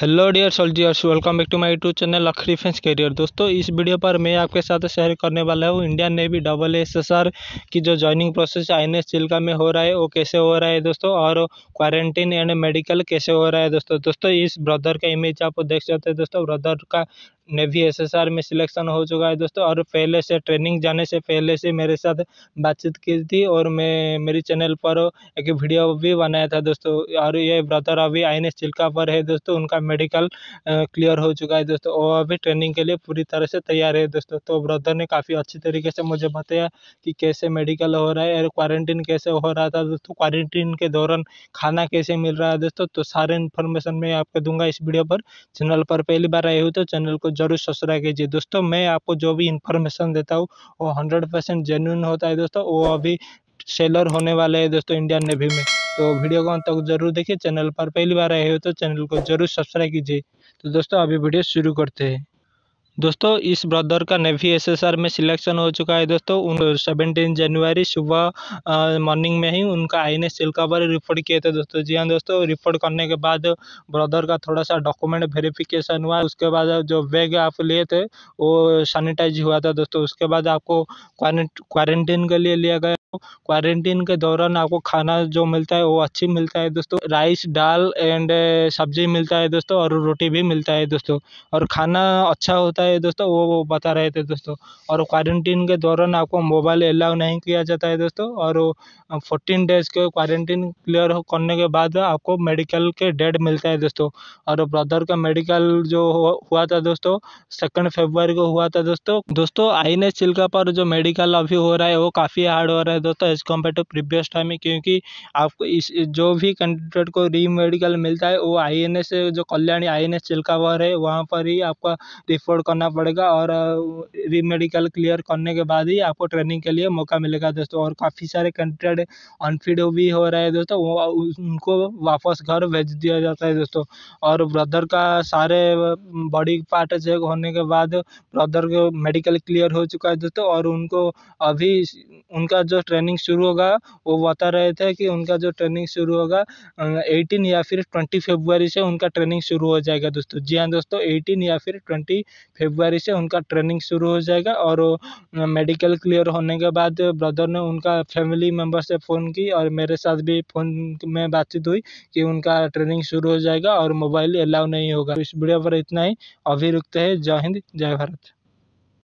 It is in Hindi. Hello dear soldiers, welcome back to my YouTube channel लख डिफेंस कैरियर। दोस्तों, इस वीडियो पर मैं आपके साथ शेयर करने वाला हूँ इंडियन नेवी SSR की जो ज्वाइनिंग प्रोसेस INS चिल्का में हो रहा है वो कैसे हो रहा है दोस्तों, और क्वारंटीन एंड मेडिकल कैसे हो रहा है दोस्तों। दोस्तों, इस ब्रदर का इमेज आप देख सकते हैं। दोस्तों, ब्रदर का नेवी SSR में सिलेक्शन हो चुका है दोस्तों, और पहले से ट्रेनिंग जाने से पहले से मेरे साथ बातचीत की थी और मैं मेरी चैनल पर एक वीडियो भी बनाया था दोस्तों। और ये ब्रदर अभी INS चिल्का पर है दोस्तों, उनका मेडिकल क्लियर हो चुका है दोस्तों, और अभी ट्रेनिंग के लिए पूरी तरह से तैयार है दोस्तों। तो ब्रदर ने काफ़ी अच्छी तरीके से मुझे बताया कि कैसे मेडिकल हो रहा है और क्वारंटीन कैसे हो रहा था दोस्तों, क्वारंटीन के दौरान खाना कैसे मिल रहा है दोस्तों। तो सारे इन्फॉर्मेशन मैं आपको दूंगा इस वीडियो पर। चैनल पर पहली बार आए हो तो चैनल को जरूर सब्सक्राइब कीजिए दोस्तों। मैं आपको जो भी इन्फॉर्मेशन देता हूँ वो 100% जेन्युइन होता है दोस्तों। वो अभी सेलर होने वाले हैं दोस्तों इंडियन नेवी में। तो वीडियो को अंत तक जरूर देखिए। चैनल पर पहली बार आए हो तो चैनल को जरूर सब्सक्राइब कीजिए। तो दोस्तों, अभी वीडियो शुरू करते हैं। दोस्तों, इस ब्रदर का नेवी SSR में सिलेक्शन हो चुका है दोस्तों। 17 जनवरी सुबह मॉर्निंग में ही उनका INS चिल्का पर रिपोर्ट किए थे दोस्तों। जी हाँ दोस्तों, रिपोर्ट करने के बाद ब्रदर का थोड़ा सा डॉक्यूमेंट वेरिफिकेशन हुआ। उसके बाद जो बैग आप लिए थे वो सैनिटाइज हुआ था दोस्तों। उसके बाद आपको क्वारंटीन के लिए लिया गया। क्वारंटीन के दौरान आपको खाना जो मिलता है वो अच्छी मिलता है दोस्तों। राइस, दाल एंड सब्जी मिलता है दोस्तों, और रोटी भी मिलता है दोस्तों, और खाना अच्छा होता है दोस्तों, वो बता रहे थे दोस्तों। और क्वारंटीन के दौरान आपको मोबाइल अलाउ नहीं किया जाता है दोस्तों। और 14 डेज के क्वारंटीन क्लियर करने के बाद आपको मेडिकल के डेट मिलता है दोस्तों। और ब्रदर का मेडिकल जो हुआ था दोस्तों 2 फरवरी को हुआ था दोस्तों। INS चिल्का पर जो मेडिकल अभी हो रहा है वो काफ़ी हार्ड हो रहा है दोस्तों as compare to previous time में, क्योंकि आपको इस जो भी कैंडिडेट को री मेडिकल मिलता है वो INS जो कल्याणी INS चिल्का पर है वहाँ पर ही आपका रिपोर्ट करना पड़ेगा, और री मेडिकल क्लियर करने के बाद ही आपको ट्रेनिंग के लिए मौका मिलेगा दोस्तों। और काफ़ी सारे कैंडिडेट अनफिट भी हो रहे हैं दोस्तों, उनको वापस घर भेज दिया जाता है दोस्तों। और ब्रदर का सारे बॉडी पार्ट चेक होने के बाद ब्रदर का मेडिकल क्लियर हो चुका है दोस्तों। और उनको अभी उनका जो ट्रेनिंग शुरू होगा वो बता रहे थे कि उनका जो ट्रेनिंग शुरू होगा 18 या फिर 20 फरवरी से उनका ट्रेनिंग शुरू हो जाएगा दोस्तों। जी हाँ दोस्तों, 18 या फिर 20 फरवरी से उनका ट्रेनिंग शुरू हो जाएगा। और मेडिकल क्लियर होने के बाद ब्रदर ने उनका फैमिली मेम्बर से फ़ोन की और मेरे साथ भी फ़ोन में बातचीत हुई कि उनका ट्रेनिंग शुरू हो जाएगा और मोबाइल अलाउ नहीं होगा। इस वीडियो पर इतना ही, अभी रुकते हैं। जय हिंद, जय भारत।